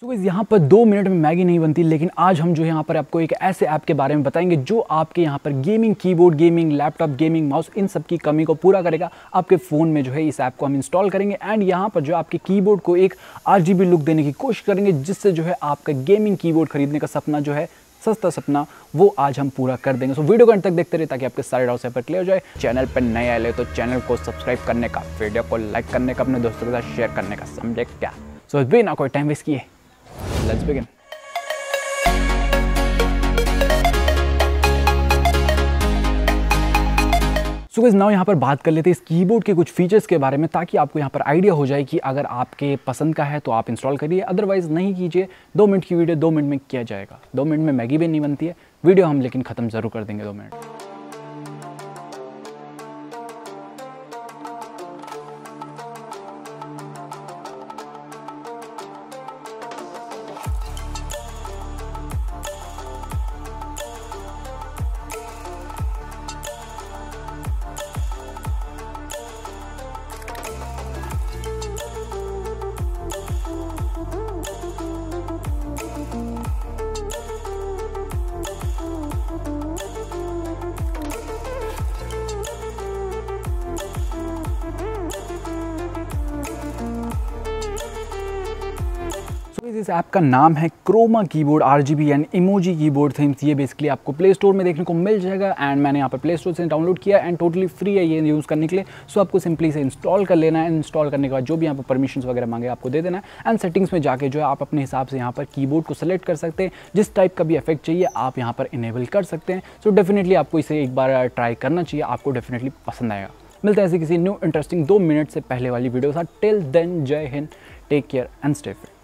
So guys यहाँ पर 2 minute में मैगी नहीं बनती, लेकिन आज हम जो है यहाँ पर आपको एक ऐसे ऐप के बारे में बताएंगे जो आपके यहाँ पर gaming keyboard, gaming laptop, gaming mouse इन सब की कमी को पूरा करेगा। आपके फ़ोन में जो है इस ऐप को हम इंस्टॉल करेंगे एंड यहाँ पर जो आपके कीबोर्ड को एक RGB लुक देने की कोशिश करेंगे, जिससे जो है आपका गेमिंग कीबोर्ड खरीदने का सपना जो है, सस्ता सपना, वो आज हम पूरा कर देंगे। सो वीडियो को अंत तक देखते रहे ताकि आपके सारे डाउट्स यहाँ पर क्लियर हो जाए। चैनल पर नए आए तो चैनल को सब्सक्राइब करने का, वीडियो को लाइक करने का, अपने दोस्तों के साथ शेयर करने का, समझे क्या। सो बिना कोई टाइम वेस्ट किए Let's begin. So guys now यहाँ पर बात कर लेते हैं इस कीबोर्ड के कुछ फीचर्स के बारे में, ताकि आपको यहाँ पर आइडिया हो जाए कि अगर आपके पसंद का है तो आप इंस्टॉल करिए, अदरवाइज नहीं कीजिए। 2 मिनट की वीडियो 2 मिनट में किया जाएगा। 2 मिनट में मैगी भी नहीं बनती है, वीडियो हम लेकिन ख़त्म ज़रूर कर देंगे 2 मिनट। इस ऐप का नाम है Chroma keyboard RGB and emoji keyboard themes. ये बेसिकली आपको प्ले स्टोर में देखने को मिल जाएगा एंड मैंने यहाँ पर प्ले स्टोर से डाउनलोड किया एंड टोटली फ्री है ये यूज़ करने के लिए। सो आपको सिंपली से इंस्टॉल कर लेना है। इंस्टॉल करने के बाद जो भी यहाँ पर परमिशंस वगैरह मांगे आपको दे देना है एंड सेटिंग्स में जाके जो है आप अपने हिसाब से यहाँ पर कीबोर्ड को सिलेक्ट कर सकते हैं। जिस टाइप का भी इफेक्ट चाहिए आप यहाँ पर इनेबल कर सकते हैं। सो डेफिनेटली आपको इसे एक बार ट्राई करना चाहिए, आपको डेफिनेटली पसंद आएगा। मिलते हैं ऐसे किसी न्यू इंटरेस्टिंग 2 मिनट से पहले वाली वीडियो के साथ। टिल देन जय हिंद, take care and stay fit.